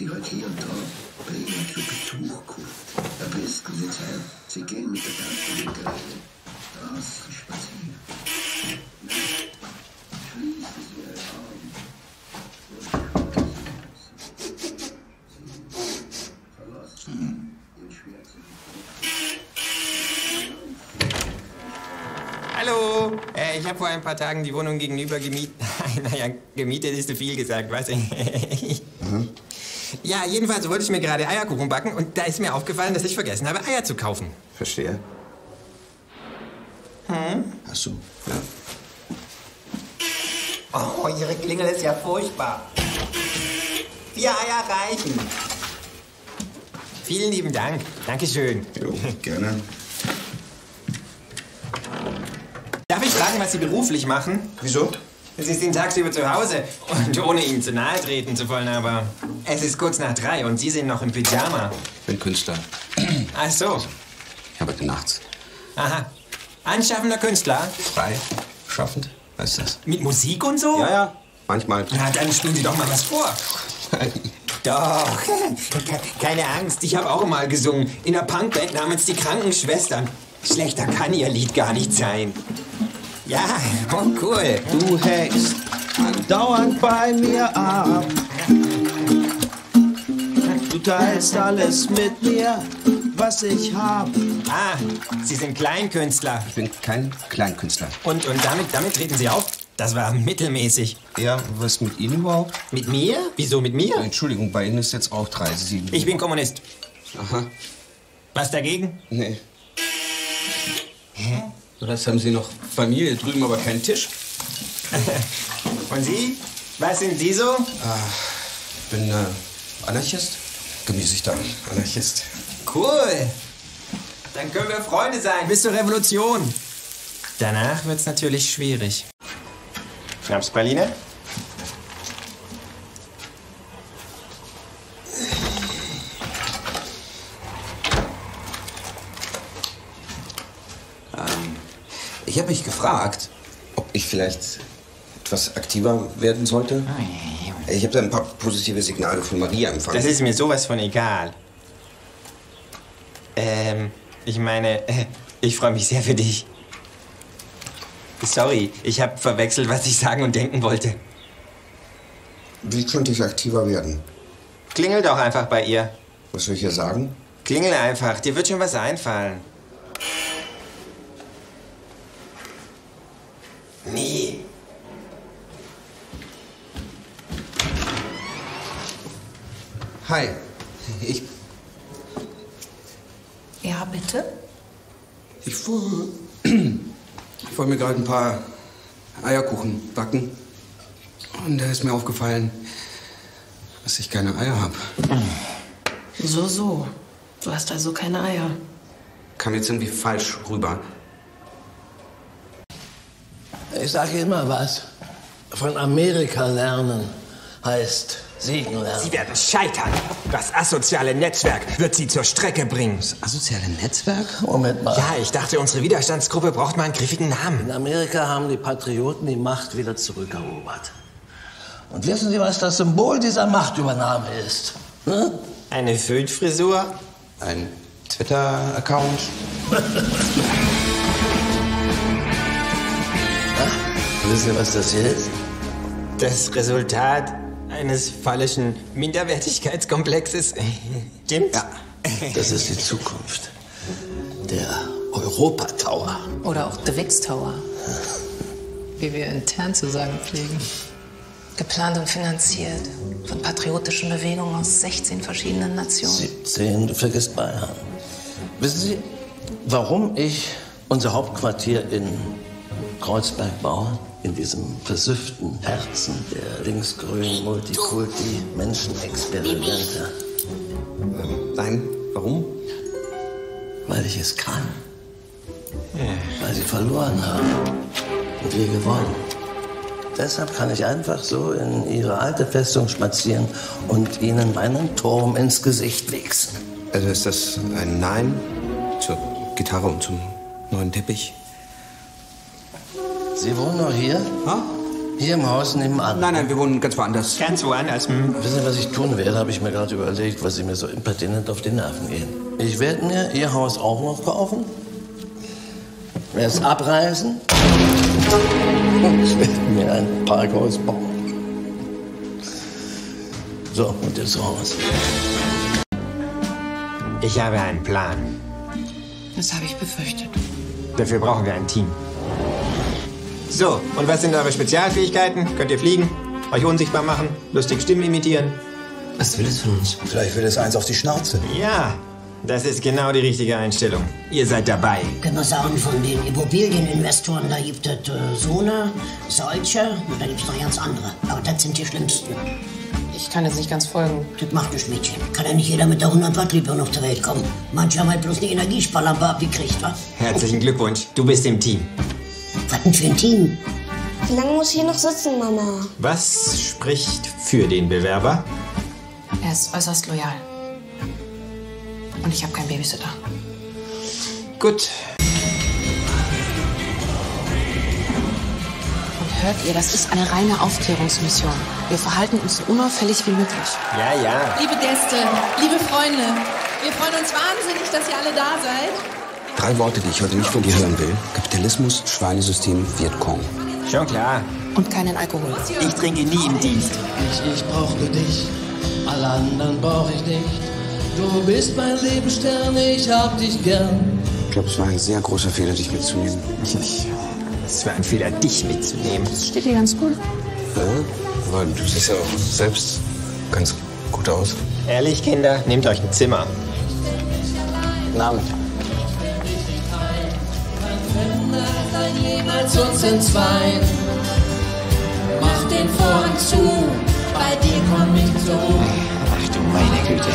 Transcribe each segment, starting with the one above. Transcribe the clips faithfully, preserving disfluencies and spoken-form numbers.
die heute hier und da bei Ihnen zu Besuch kommt. Am besten wird sein, Sie gehen mit der ganzen Welt draußen spazieren. Schließen Sie Ihre Augen. Verlassen Ihren Schmerz. Hallo, äh, ich habe vor ein paar Tagen die Wohnung gegenüber gemietet. Naja, gemietet ist zu viel gesagt, weißt du? Mhm. Ja, jedenfalls wollte ich mir gerade Eierkuchen backen und da ist mir aufgefallen, dass ich vergessen habe, Eier zu kaufen. Verstehe. Hm? Ach so, ja. Oh, Ihre Klingel ist ja furchtbar. Vier Eier reichen. Vielen lieben Dank. Dankeschön. Jo, gerne. Darf ich fragen, was Sie beruflich machen? Wieso? Sie sind tagsüber zu Hause und ohne Ihnen zu nahe treten zu wollen, aber es ist kurz nach drei und Sie sind noch im Pyjama. Ich bin Künstler. Ach so. Ich arbeite nachts. Aha. Anschaffender Künstler? Frei. Schaffend. Was ist das? Mit Musik und so? Ja, ja. Manchmal. Na, dann spielen Sie doch mal was vor. Doch. Keine Angst, ich habe auch mal gesungen. In einer Punkband namens Die Krankenschwestern. Schlechter kann Ihr Lied gar nicht sein. Ja, oh cool. Du hängst andauernd bei mir ab. Du teilst alles mit mir, was ich hab. Ah, Sie sind Kleinkünstler. Ich bin kein Kleinkünstler. Und, und damit, damit treten Sie auf? Das war mittelmäßig. Ja, was mit Ihnen überhaupt? Mit mir? Wieso mit mir? Entschuldigung, bei Ihnen ist jetzt auch drei sieben. Ich bin Kommunist. Aha. Was dagegen? Nee. Hä? Das haben Sie noch Familie drüben, aber keinen Tisch. Und Sie? Was sind Sie so? Ich äh, bin äh, Anarchist. Gemüßig dann. Anarchist. Cool. Dann können wir Freunde sein. Bis zur Revolution. Danach wird's natürlich schwierig. Schnapspraline? Ich habe mich gefragt, ob ich vielleicht etwas aktiver werden sollte. Ich habe da ein paar positive Signale von Maria empfangen. Das ist mir sowas von egal. Ähm, ich meine, ich freue mich sehr für dich. Sorry, ich habe verwechselt, was ich sagen und denken wollte. Wie könnte ich aktiver werden? Klingel doch einfach bei ihr. Was soll ich ihr sagen? Klingel einfach, dir wird schon was einfallen. Nee. Hi. Ich... Ja, bitte? Ich wollte... Ich wollte mir gerade ein paar Eierkuchen backen. Und da ist mir aufgefallen, dass ich keine Eier habe. So, so. Du hast also keine Eier. Kam jetzt irgendwie falsch rüber. Ich sage immer was. Von Amerika lernen heißt Siegen lernen. Sie werden scheitern. Das asoziale Netzwerk wird Sie zur Strecke bringen. Das asoziale Netzwerk? Moment mal. Ja, ich dachte, unsere Widerstandsgruppe braucht mal einen griffigen Namen. In Amerika haben die Patrioten die Macht wieder zurückerobert. Und wissen Sie, was das Symbol dieser Machtübernahme ist? Hm? Eine Föhnfrisur? Ein Twitter-Account? Wisst ihr, was das hier ist? Das Resultat eines fallischen Minderwertigkeitskomplexes. Stimmt's? Ja, das ist die Zukunft. Der Europa-Tower. Oder auch The Wix-Tower. Wie wir intern zu sagen pflegen. Geplant und finanziert von patriotischen Bewegungen aus sechzehn verschiedenen Nationen. siebzehn, vergisst mal. Wissen Sie, warum ich unser Hauptquartier in Kreuzberg baue? In diesem versüfften Herzen der linksgrünen Multikulti-Menschenexperimente. Ähm, nein, warum? Weil ich es kann. Ja. Weil sie verloren haben und wir gewonnen. Deshalb kann ich einfach so in ihre alte Festung spazieren und ihnen meinen Turm ins Gesicht wichsen. Also ist das ein Nein zur Gitarre und zum neuen Teppich? Sie wohnen noch hier? Ha? Hier im Haus nebenan? Nein, nein, wir wohnen ganz woanders. Ganz woanders. Hm. Wissen Sie, was ich tun werde, habe ich mir gerade überlegt, weil Sie mir so impertinent auf die Nerven gehen. Ich werde mir Ihr Haus auch noch kaufen, werde es abreißen und ich werde mir ein Parkhaus bauen. So, und jetzt raus. Ich habe einen Plan. Das habe ich befürchtet. Dafür brauchen wir ein Team. So, und was sind eure Spezialfähigkeiten? Könnt ihr fliegen, euch unsichtbar machen, lustig Stimmen imitieren? Was will es von uns? Vielleicht will es eins auf die Schnauze. Ja, das ist genau die richtige Einstellung. Ihr seid dabei. Können wir sagen, von den Immobilieninvestoren, da gibt es äh, so eine, solche und da gibt es noch ganz andere. Aber das sind die schlimmsten. Ich kann jetzt nicht ganz folgen. Das macht das Mädchen. Kann ja nicht jeder mit der hundert Watt Lippe noch zur Welt kommen. Manche haben halt bloß eine Energiesparlampe abgekriegt, wa? Herzlichen Glückwunsch, du bist im Team. Was denn für ein Team? Wie lange muss ich hier noch sitzen, Mama? Was spricht für den Bewerber? Er ist äußerst loyal. Und ich habe keinen Babysitter. Gut. Und hört ihr, das ist eine reine Aufklärungsmission. Wir verhalten uns so unauffällig wie möglich. Ja, ja. Liebe Gäste, liebe Freunde, wir freuen uns wahnsinnig, dass ihr alle da seid. Drei Worte, die ich heute nicht von dir hören will. Kapitalismus, Schweinesystem, Vietcong. Schon klar. Und keinen Alkohol. Ich trinke nie im Dienst. Ich, ich brauche dich, alle anderen brauche ich nicht. Du bist mein Lebensstern, ich hab dich gern. Ich glaube, es war ein sehr großer Fehler, dich mitzunehmen. Es war ein Fehler, dich mitzunehmen. Das steht dir ganz gut. Ja, aber du siehst ja auch selbst ganz gut aus. Ehrlich, Kinder, nehmt euch ein Zimmer. Guten Abend. Niemals uns entzweien. Mach den Vorhang zu, bei dir komm ich zu. Ach du meine Güte.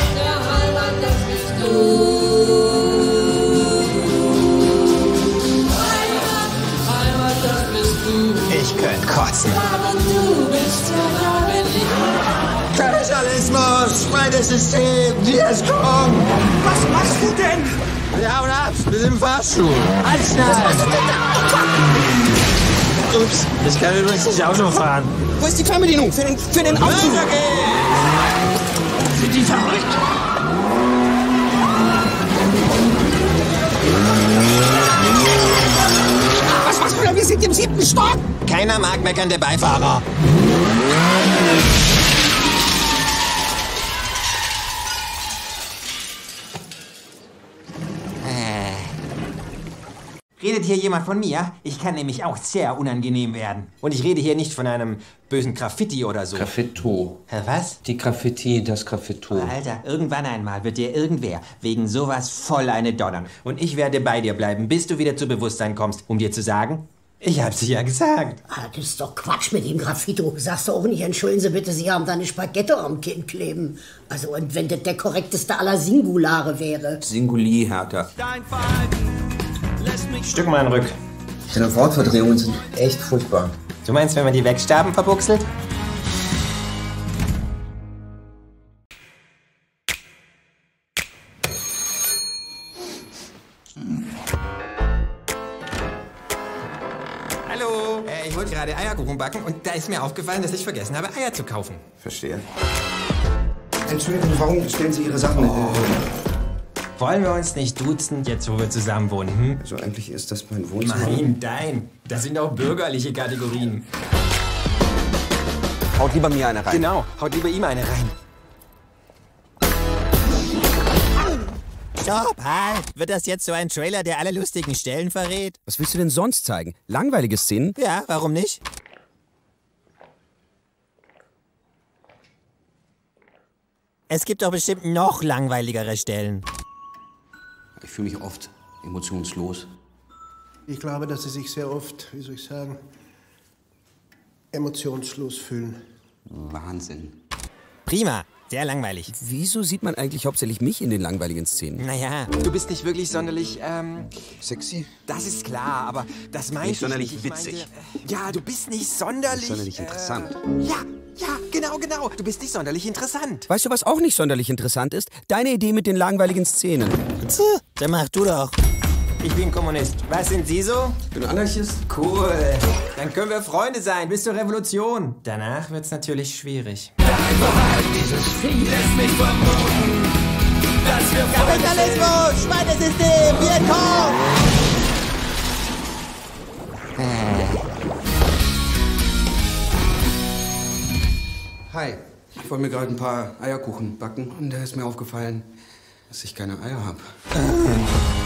Ich könnte kotzen. Kapitalismus, freies System, hier ist Kong. Was machst du denn? Wir hauen ab, wir sind im Fahrstuhl. Anschnallen! Was machst du denn da? Oh, ups, ich kann übrigens nicht Auto fahren. Wo ist die Fernbedienung? Für den, für den Auto! Sind die verrückt? Was machst du denn? Wir sind im siebten Stock! Keiner mag meckern, der Beifahrer. Redet hier jemand von mir? Ich kann nämlich auch sehr unangenehm werden. Und ich rede hier nicht von einem bösen Graffiti oder so. Graffito. Was? Die Graffiti, das Graffito. Alter, irgendwann einmal wird dir irgendwer wegen sowas voll eine donnern. Und ich werde bei dir bleiben, bis du wieder zu Bewusstsein kommst, um dir zu sagen, ich hab's ja gesagt. Ah, das ist doch Quatsch mit dem Graffito. Sagst du auch nicht, entschuldigen Sie bitte, Sie haben da eine Spaghetto am Kinn kleben. Also, und wenn das der korrekteste aller Singulare wäre. Singuli, Hertha. Dein Verhalten. Stück mal in den Rück. Deine Wortverdrehungen sind echt furchtbar. Du meinst, wenn man die Wegstaben verbuchselt? Hallo, äh, ich wollte gerade Eierkuchen backen und da ist mir aufgefallen, dass ich vergessen habe, Eier zu kaufen. Verstehe. Entschuldigung, warum stellen Sie Ihre Sachen oh. in? Wollen wir uns nicht duzen, jetzt wo wir zusammen wohnen, hm? So also endlich ist das mein Wohnzimmer. Nein, dein. Das sind auch bürgerliche Kategorien. Haut lieber mir eine rein. Genau, haut lieber ihm eine rein. Stopp, halt! Wird das jetzt so ein Trailer, der alle lustigen Stellen verrät? Was willst du denn sonst zeigen? Langweilige Szenen? Ja, warum nicht? Es gibt doch bestimmt noch langweiligere Stellen. Ich fühle mich oft emotionslos. Ich glaube, dass Sie sich sehr oft, wie soll ich sagen, emotionslos fühlen. Wahnsinn. Prima, sehr langweilig. Wieso sieht man eigentlich hauptsächlich mich in den langweiligen Szenen? Naja, du bist nicht wirklich sonderlich, ähm... sexy? Das ist klar, aber das meinte ich... Nicht sonderlich witzig. Meinte, ja, du bist nicht sonderlich... Nicht sonderlich interessant. Äh, ja! Ja, genau, genau. Du bist nicht sonderlich interessant. Weißt du, was auch nicht sonderlich interessant ist? Deine Idee mit den langweiligen Szenen. Tja, dann mach du doch. Ich bin Kommunist. Was sind Sie so? Ich bin Anarchist. Cool. Dann können wir Freunde sein bis zur Revolution. Danach wird's natürlich schwierig. Dieses Vieh lässt mich vermuten, dass wir Kapitalismus, Schweinesystem, Vietcong! Hi, ich wollte mir gerade ein paar Eierkuchen backen und da ist mir aufgefallen, dass ich keine Eier habe.